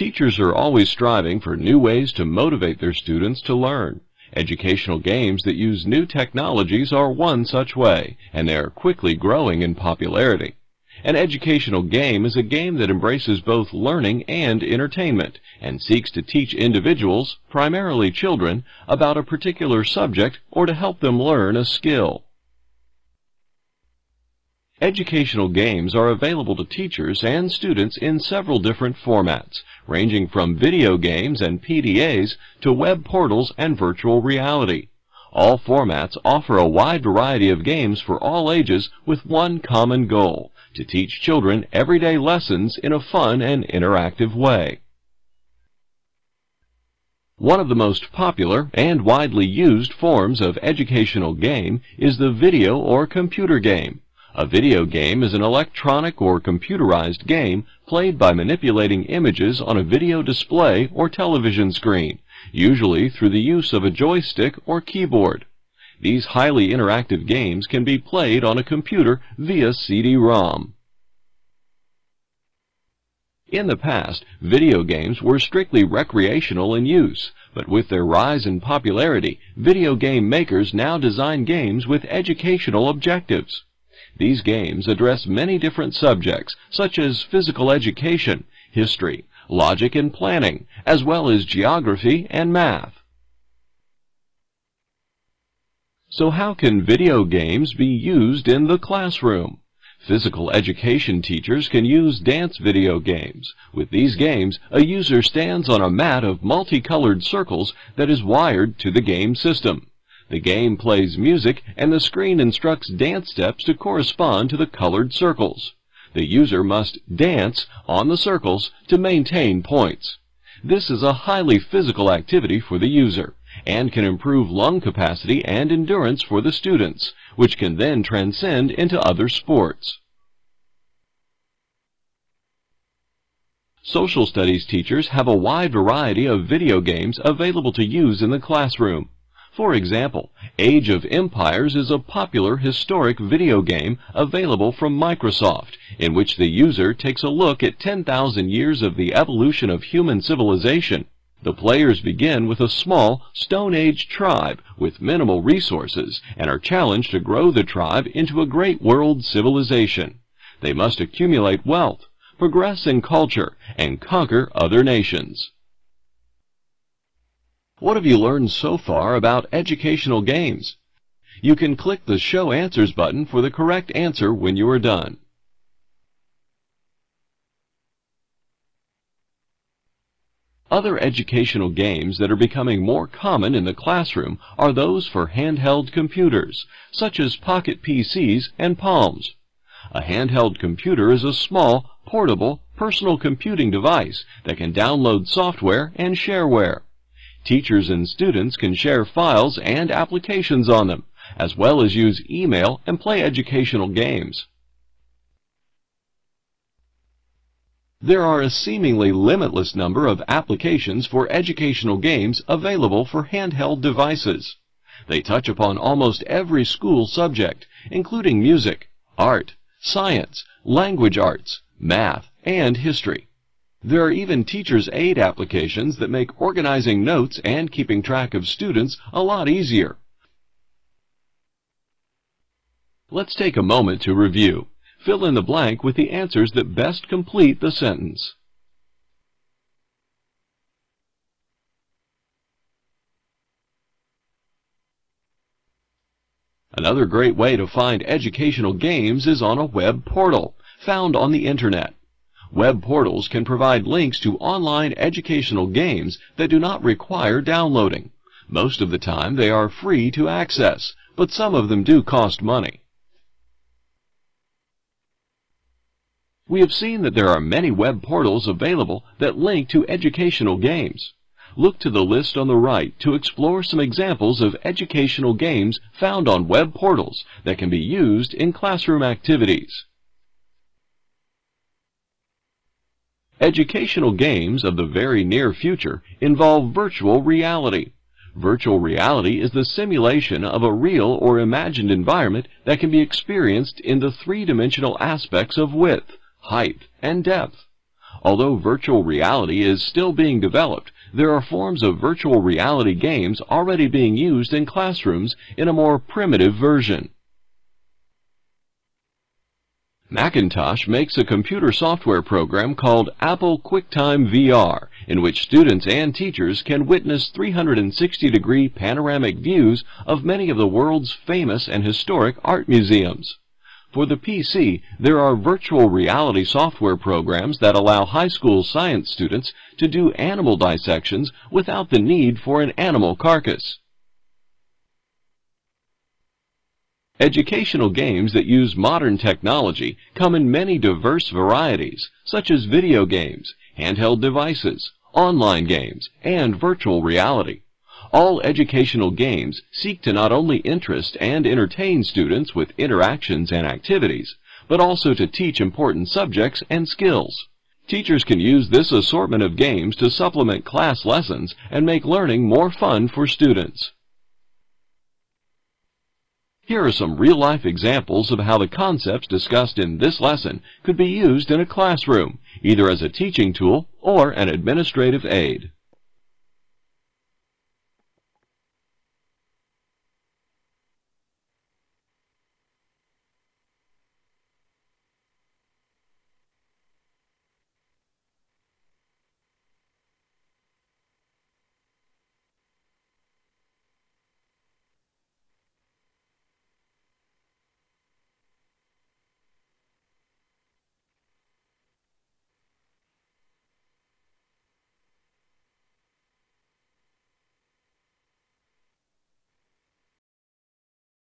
Teachers are always striving for new ways to motivate their students to learn. Educational games that use new technologies are one such way, and they are quickly growing in popularity. An educational game is a game that embraces both learning and entertainment, and seeks to teach individuals, primarily children, about a particular subject or to help them learn a skill. Educational games are available to teachers and students in several different formats, ranging from video games and PDAs to web portals and virtual reality. All formats offer a wide variety of games for all ages with one common goal: to teach children everyday lessons in a fun and interactive way. One of the most popular and widely used forms of educational game is the video or computer game. A video game is an electronic or computerized game played by manipulating images on a video display or television screen, usually through the use of a joystick or keyboard. These highly interactive games can be played on a computer via CD-ROM. In the past, video games were strictly recreational in use, but with their rise in popularity, video game makers now design games with educational objectives. These games address many different subjects, such as physical education, history, logic and planning, as well as geography and math. So how can video games be used in the classroom? Physical education teachers can use dance video games. With these games, a user stands on a mat of multicolored circles that is wired to the game system. The game plays music, and the screen instructs dance steps to correspond to the colored circles. The user must dance on the circles to maintain points. This is a highly physical activity for the user, and can improve lung capacity and endurance for the students, which can then transcend into other sports. Social studies teachers have a wide variety of video games available to use in the classroom. For example, Age of Empires is a popular historic video game available from Microsoft, in which the user takes a look at 10,000 years of the evolution of human civilization. The players begin with a small Stone Age tribe with minimal resources and are challenged to grow the tribe into a great world civilization. They must accumulate wealth, progress in culture, and conquer other nations. What have you learned so far about educational games? You can click the Show Answers button for the correct answer when you are done. Other educational games that are becoming more common in the classroom are those for handheld computers, such as pocket PCs and Palms. A handheld computer is a small, portable, personal computing device that can download software and shareware. Teachers and students can share files and applications on them, as well as use email and play educational games. There are a seemingly limitless number of applications for educational games available for handheld devices. They touch upon almost every school subject, including music, art, science, language arts, math, and history. There are even teachers' aid applications that make organizing notes and keeping track of students a lot easier. Let's take a moment to review. Fill in the blank with the answers that best complete the sentence. Another great way to find educational games is on a web portal found on the Internet. Web portals can provide links to online educational games that do not require downloading. Most of the time they are free to access, but some of them do cost money. We have seen that there are many web portals available that link to educational games. Look to the list on the right to explore some examples of educational games found on web portals that can be used in classroom activities. Educational games of the very near future involve virtual reality. Virtual reality is the simulation of a real or imagined environment that can be experienced in the three-dimensional aspects of width, height, and depth. Although virtual reality is still being developed, there are forms of virtual reality games already being used in classrooms in a more primitive version. Macintosh makes a computer software program called Apple QuickTime VR, in which students and teachers can witness 360-degree panoramic views of many of the world's famous and historic art museums. For the PC, there are virtual reality software programs that allow high school science students to do animal dissections without the need for an animal carcass. Educational games that use modern technology come in many diverse varieties, such as video games, handheld devices, online games, and virtual reality. All educational games seek to not only interest and entertain students with interactions and activities, but also to teach important subjects and skills. Teachers can use this assortment of games to supplement class lessons and make learning more fun for students. Here are some real-life examples of how the concepts discussed in this lesson could be used in a classroom, either as a teaching tool or an administrative aid.